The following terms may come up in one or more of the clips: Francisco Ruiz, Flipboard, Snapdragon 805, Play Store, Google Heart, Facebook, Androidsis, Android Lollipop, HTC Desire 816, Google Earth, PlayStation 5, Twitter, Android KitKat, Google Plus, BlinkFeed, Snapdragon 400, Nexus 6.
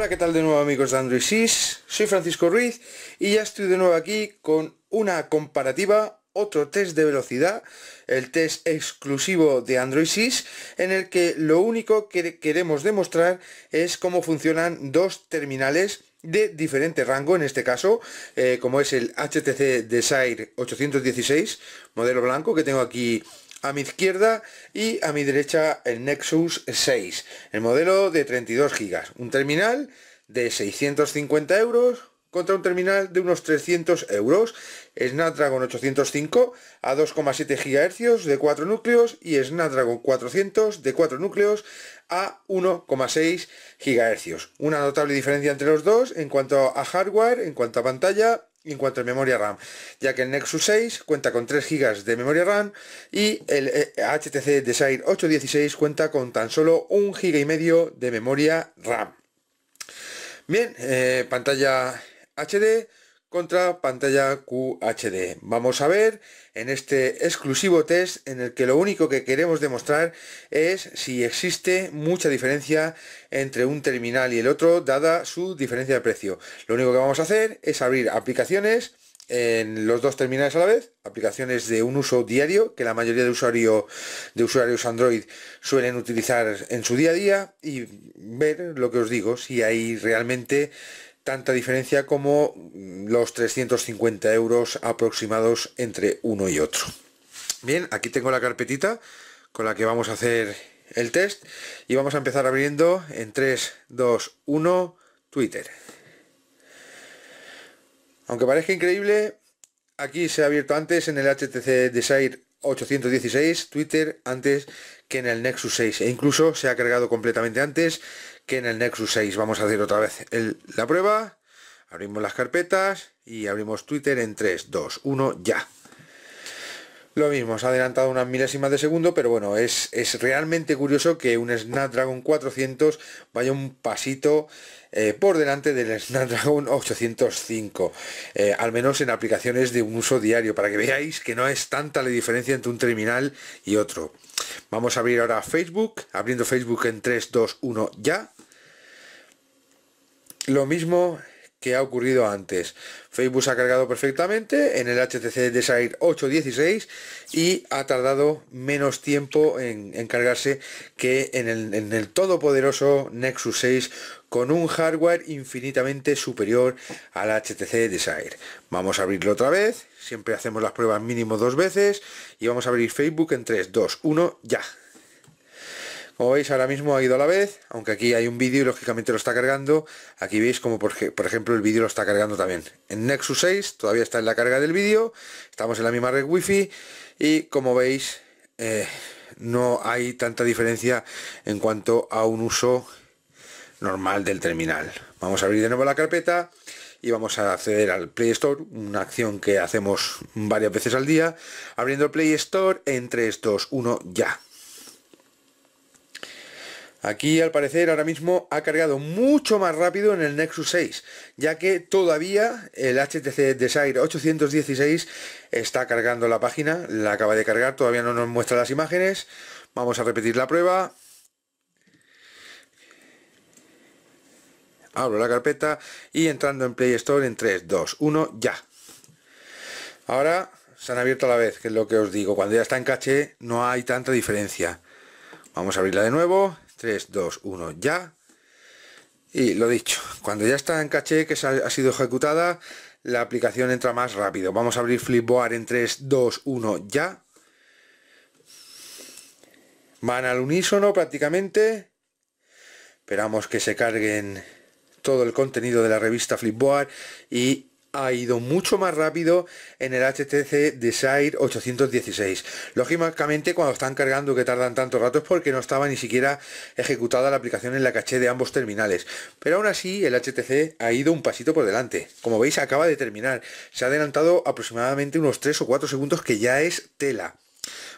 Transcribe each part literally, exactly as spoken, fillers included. Hola, ¿qué tal de nuevo amigos de Androidsis? Soy Francisco Ruiz y ya estoy de nuevo aquí con una comparativa, otro test de velocidad, el test exclusivo de Androidsis, en el que lo único que queremos demostrar es cómo funcionan dos terminales de diferente rango, en este caso, eh, como es el H T C Desire ochocientos dieciséis, modelo blanco que tengo aquí a mi izquierda, y a mi derecha el Nexus seis, el modelo de treinta y dos gigas, un terminal de seiscientos cincuenta euros contra un terminal de unos trescientos euros, Snapdragon ochocientos cinco a dos coma siete gigahercios de cuatro núcleos y Snapdragon cuatrocientos de cuatro núcleos a uno coma seis gigahercios. Una notable diferencia entre los dos en cuanto a hardware, en cuanto a pantalla y en cuanto a memoria RAM, ya que el Nexus seis cuenta con tres gigas de memoria RAM y el H T C Desire ochocientos dieciséis cuenta con tan solo un giga y medio de memoria RAM. Bien, eh, pantalla H D contra pantalla Q H D. Vamos a ver en este exclusivo test en el que lo único que queremos demostrar es si existe mucha diferencia entre un terminal y el otro, dada su diferencia de precio. Lo único que vamos a hacer es abrir aplicaciones en los dos terminales a la vez, aplicaciones de un uso diario que la mayoría de, usuario, de usuarios Android suelen utilizar en su día a día, y ver lo que os digo, si hay realmente tanta diferencia como los trescientos cincuenta euros aproximados entre uno y otro. Bien, aquí tengo la carpetita con la que vamos a hacer el test y vamos a empezar abriendo en tres, dos, uno, Twitter. Aunque parezca increíble, aquí se ha abierto antes en el H T C Desire ochocientos dieciséis Twitter antes que en el Nexus seis, e incluso se ha cargado completamente antes que en el Nexus seis. Vamos a hacer otra vez el, la prueba. Abrimos las carpetas y abrimos Twitter en tres, dos, uno, ya. Lo mismo, se ha adelantado unas milésimas de segundo, pero bueno, es, es realmente curioso que un Snapdragon cuatrocientos vaya un pasito Eh, por delante del Snapdragon ochocientos cinco, eh, al menos en aplicaciones de un uso diario, para que veáis que no es tanta la diferencia entre un terminal y otro. Vamos a abrir ahora Facebook, abriendo Facebook en tres, dos, uno, ya. Lo mismo que ha ocurrido antes. Facebook se ha cargado perfectamente en el H T C Desire ochocientos dieciséis y ha tardado menos tiempo en, en cargarse que en el, en el todopoderoso Nexus seis, con un hardware infinitamente superior al H T C Desire. Vamos a abrirlo otra vez, siempre hacemos las pruebas mínimo dos veces, y vamos a abrir Facebook en tres, dos, uno, ya. Como veis, ahora mismo ha ido a la vez, aunque aquí hay un vídeo y lógicamente lo está cargando. Aquí veis como por, por ejemplo el vídeo lo está cargando también. En Nexus seis todavía está en la carga del vídeo, estamos en la misma red wifi y como veis eh, no hay tanta diferencia en cuanto a un uso normal del terminal. Vamos a abrir de nuevo la carpeta y vamos a acceder al Play Store, una acción que hacemos varias veces al día, abriendo el Play Store en tres, dos, uno, ya. Aquí al parecer ahora mismo ha cargado mucho más rápido en el Nexus seis, ya que todavía el H T C Desire ochocientos dieciséis está cargando la página, la acaba de cargar, todavía no nos muestra las imágenes. Vamos a repetir la prueba. Abro la carpeta y entrando en Play Store en tres, dos, uno, ya. Ahora se han abierto a la vez, que es lo que os digo, cuando ya está en caché no hay tanta diferencia. Vamos a abrirla de nuevo. tres, dos, uno, ya. Y lo dicho, cuando ya está en caché, que ha sido ejecutada, la aplicación entra más rápido. Vamos a abrir Flipboard en tres, dos, uno, ya. Van al unísono prácticamente. Esperamos que se carguen todo el contenido de la revista Flipboard y ha ido mucho más rápido en el H T C Desire ochocientos dieciséis. Lógicamente cuando están cargando que tardan tanto rato es porque no estaba ni siquiera ejecutada la aplicación en la caché de ambos terminales, pero aún así el H T C ha ido un pasito por delante. Como veis, acaba de terminar, se ha adelantado aproximadamente unos tres o cuatro segundos, que ya es tela.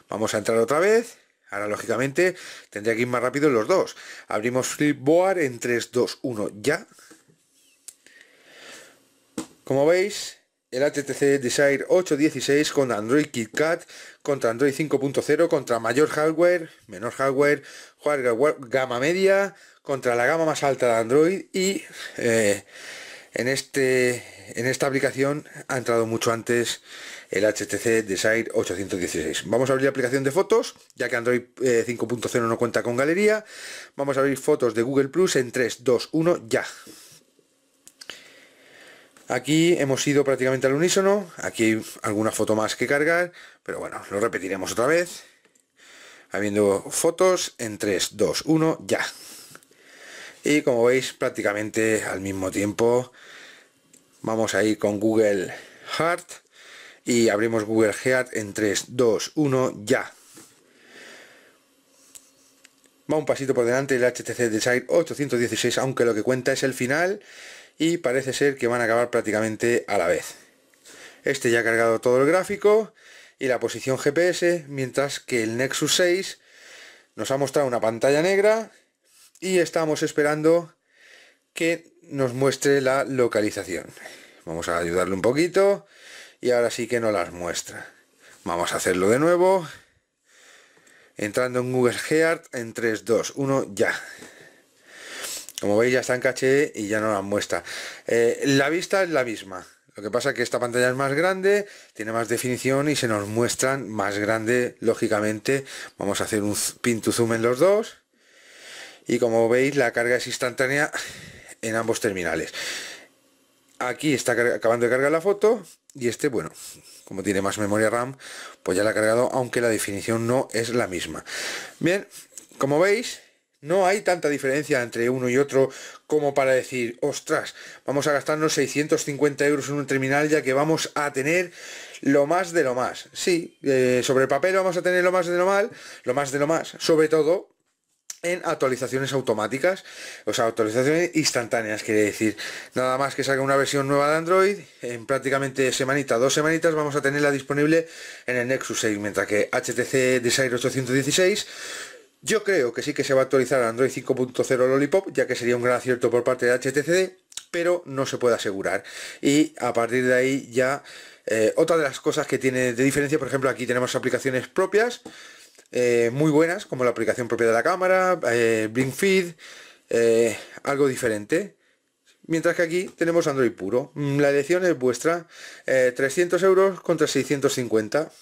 Vamos a entrar otra vez. Ahora lógicamente tendría que ir más rápido en los dos. Abrimos Flipboard en tres, dos, uno, ya. Como veis, el H T C Desire ocho dieciséis con Android KitKat, contra Android cinco punto cero, contra mayor hardware, menor hardware, hardware gama media, contra la gama más alta de Android. Y eh, en, este, en esta aplicación ha entrado mucho antes el H T C Desire ocho dieciséis. Vamos a abrir la aplicación de fotos, ya que Android eh, cinco punto cero no cuenta con galería. Vamos a abrir fotos de Google Plus en tres, dos, uno, ya. Aquí hemos ido prácticamente al unísono. Aquí hay alguna foto más que cargar, pero bueno, lo repetiremos otra vez. Habiendo fotos en tres, dos, uno, ya. Y como veis, prácticamente al mismo tiempo. Vamos a ir con Google Heart y abrimos Google Heart en tres, dos, uno, ya. Va un pasito por delante el H T C Desire ocho dieciséis, aunque lo que cuenta es el final. Y parece ser que van a acabar prácticamente a la vez. Este ya ha cargado todo el gráfico y la posición G P S, mientras que el Nexus seis nos ha mostrado una pantalla negra y estamos esperando que nos muestre la localización. Vamos a ayudarle un poquito y ahora sí que nos las muestra. Vamos a hacerlo de nuevo, entrando en Google Earth en tres, dos, uno, ya. Como veis, ya está en caché y ya no la muestra. Eh, la vista es la misma. Lo que pasa es que esta pantalla es más grande, tiene más definición y se nos muestran más grande, lógicamente. Vamos a hacer un pin to zoom en los dos. Y como veis, la carga es instantánea en ambos terminales. Aquí está acabando de cargar la foto. Y este, bueno, como tiene más memoria RAM, pues ya la ha cargado, aunque la definición no es la misma. Bien, como veis, no hay tanta diferencia entre uno y otro como para decir, ostras, vamos a gastarnos seiscientos cincuenta euros en un terminal ya que vamos a tener lo más de lo más. Sí, eh, sobre el papel vamos a tener lo más de lo mal, lo más de lo más, sobre todo en actualizaciones automáticas, o sea, actualizaciones instantáneas, quiere decir, nada más que salga una versión nueva de Android, en prácticamente semanita, dos semanitas vamos a tenerla disponible en el Nexus seis, mientras que H T C Desire ocho dieciséis... yo creo que sí que se va a actualizar Android cinco punto cero Lollipop, ya que sería un gran acierto por parte de H T C, pero no se puede asegurar. Y a partir de ahí ya, eh, otra de las cosas que tiene de diferencia, por ejemplo, aquí tenemos aplicaciones propias, eh, muy buenas, como la aplicación propia de la cámara, eh, BlinkFeed, eh, algo diferente. Mientras que aquí tenemos Android puro. La elección es vuestra, eh, trescientos euros contra seiscientos cincuenta.